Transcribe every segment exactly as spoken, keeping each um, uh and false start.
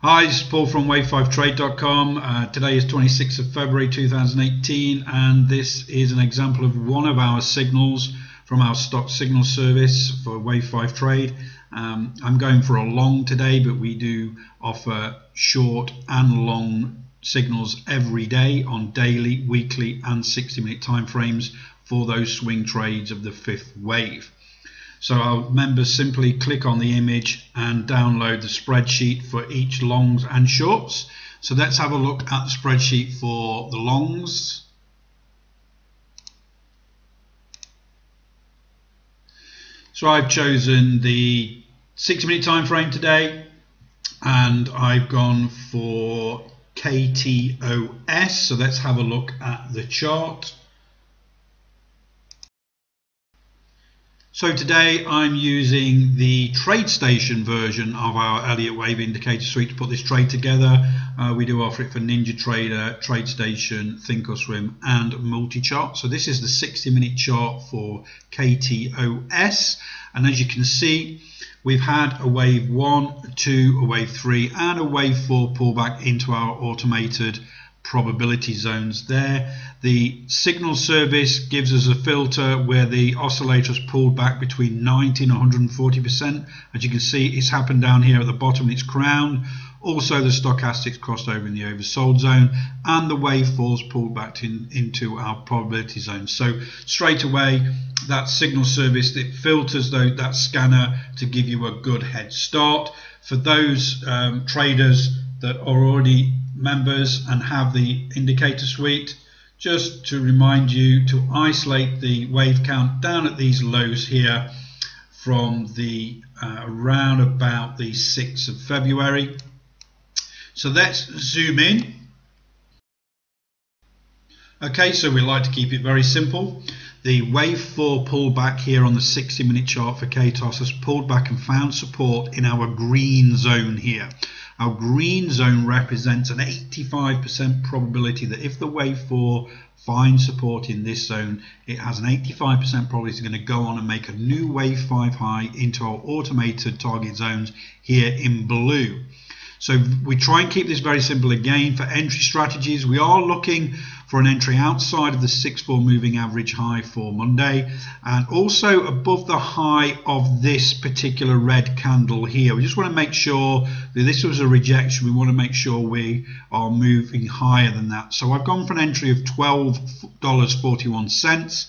Hi, this is Paul from wave five trade dot com. Uh, today is twenty-sixth of February two thousand eighteen, and this is an example of one of our signals from our stock signal service for wave five trade. Um, I'm going for a long today, but we do offer short and long signals every day on daily, weekly, and sixty minute time frames for those swing trades of the fifth wave. So our members simply click on the image and download the spreadsheet for each longs and shorts. So let's have a look at the spreadsheet for the longs. So I've chosen the sixty minute time frame today, and I've gone for K T O S. So let's have a look at the chart. So today I'm using the TradeStation version of our Elliott Wave Indicator Suite to put this trade together. Uh, we do offer it for NinjaTrader, TradeStation, Thinkorswim, and MultiCharts. So this is the sixty minute chart for K T O S. And as you can see, we've had a wave one, a two, a wave three, and a wave four pullback into our automated probability zones there. The signal service gives us a filter where the oscillator's pulled back between ninety and one hundred forty percent. As you can see, it's happened down here at the bottom and it's crowned. Also, the stochastics crossed over in the oversold zone, and the wave four's pulled back in, into our probability zone. So straight away, that signal service, it filters though that scanner to give you a good head start. For those um, traders that are already members and have the indicator suite, just to remind you to isolate the wave count down at these lows here from the uh, around about the sixth of February. So let's zoom in. Okay, so we like to keep it very simple. The wave four pullback here on the sixty minute chart for K T O S has pulled back and found support in our green zone here. Our green zone represents an eighty-five percent probability that if the wave four finds support in this zone, it has an eighty-five percent probability it's going to go on and make a new wave five high into our automated target zones here in blue. So we try and keep this very simple again. For entry strategies, we are looking for an entry outside of the six four moving average high for Monday, and also above the high of this particular red candle here. We just want to make sure that this was a rejection. We want to make sure we are moving higher than that. So I've gone for an entry of twelve dollars and forty-one cents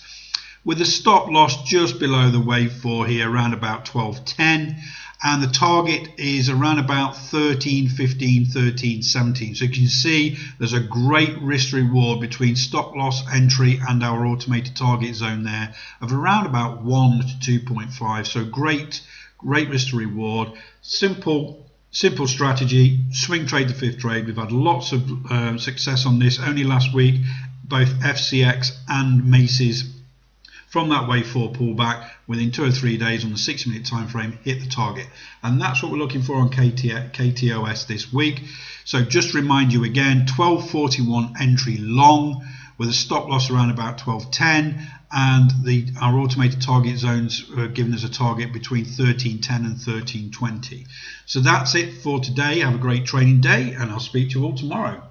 with a stop loss just below the wave four here, around about twelve ten. And the target is around about thirteen fifteen, thirteen seventeen. So you can see there's a great risk reward between stop loss entry and our automated target zone there of around about one to two point five. So great, great risk to reward. Simple, simple strategy. Swing trade the fifth trade. We've had lots of uh, success on this. Only last week, both F C X and Macy's from that wave four pullback within two or three days on the sixty minute time frame hit the target, and that's what we're looking for on K T O S this week. So just remind you again, twelve forty-one entry long with a stop loss around about twelve ten, and the our automated target zones are giving us a target between thirteen ten and thirteen twenty. So that's it for today. Have a great trading day, and I'll speak to you all tomorrow.